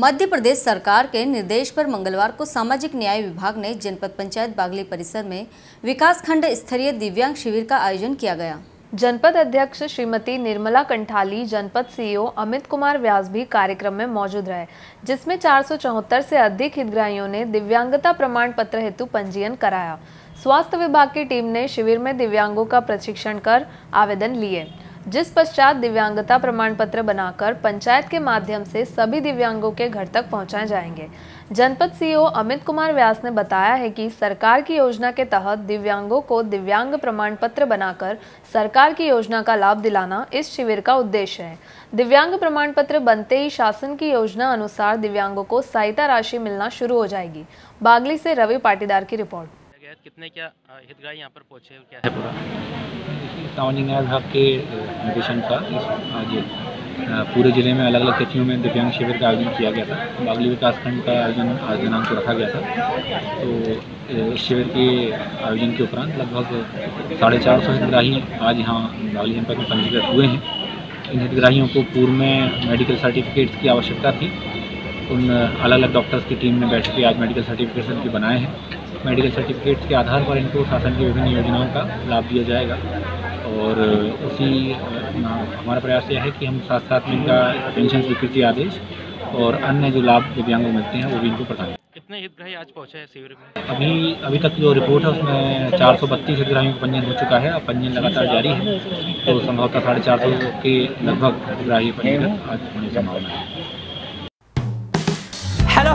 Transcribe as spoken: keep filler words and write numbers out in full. मध्य प्रदेश सरकार के निर्देश पर मंगलवार को सामाजिक न्याय विभाग ने जनपद पंचायत बागली परिसर में विकासखंड स्तरीय दिव्यांग शिविर का आयोजन किया गया। जनपद अध्यक्ष श्रीमती निर्मला कंठाली, जनपद सीईओ अमित कुमार व्यास भी कार्यक्रम में मौजूद रहे, जिसमें चार सौ चौहत्तर से अधिक हितग्राहियों ने दिव्यांगता प्रमाण पत्र हेतु पंजीयन कराया। स्वास्थ्य विभाग की टीम ने शिविर में दिव्यांगों का प्रशिक्षण कर आवेदन लिए, जिस पश्चात दिव्यांगता प्रमाण पत्र बनाकर पंचायत के माध्यम से सभी दिव्यांगों के घर तक पहुंचाए जाएंगे। जनपद सीईओ अमित कुमार व्यास ने बताया है कि सरकार की योजना के तहत दिव्यांगों को दिव्यांग प्रमाण पत्र बनाकर सरकार की योजना का लाभ दिलाना इस शिविर का उद्देश्य है। दिव्यांग प्रमाण पत्र बनते ही शासन की योजना अनुसार दिव्यांगों को सहायता राशि मिलना शुरू हो जाएगी। बागली से रवि पाटीदार की रिपोर्ट। कितने क्या हितग्राही यहाँ पर पहुँचे, क्या है पूरा? सामाजिक न्याय विभाग के निर्देशन का आज पूरे जिले में अलग अलग तिथियों में दिव्यांग शिविर का आयोजन किया गया था। बागली विकासखंड का आयोजन आज दिनांक को रखा गया था। तो इस शिविर के आयोजन के उपरांत लगभग साढ़े चार सौ हितग्राही आज यहाँ बागली जनपद में पंजीकृत हुए हैं। इन हितग्राहियों को पूर्व में मेडिकल सर्टिफिकेट्स की आवश्यकता थी। उन अलग अलग डॉक्टर्स की टीम ने बैठ के आज मेडिकल सर्टिफिकेट्स इनके बनाए हैं। मेडिकल सर्टिफिकेट्स के आधार पर इनको शासन की विभिन्न योजनाओं का लाभ दिया जाएगा और उसी हमारा प्रयास यह है कि हम साथ साथ में इनका पेंशन स्वीकृति आदेश और अन्य जो लाभ दिव्यांगों मिलते हैं वो भी इनको प्रदान। कितने हितग्राही आज पहुंचे हैं शिविर में? अभी अभी तक जो रिपोर्ट है उसमें चार सौ बत्तीस हितग्राहियों का पंजीयन हो चुका है। अब पंजीयन लगातार जारी है, तो संभवतः साढ़े चार सौ के लगभग हितग्राही पंजीयन आज होने की संभावना है। हेलो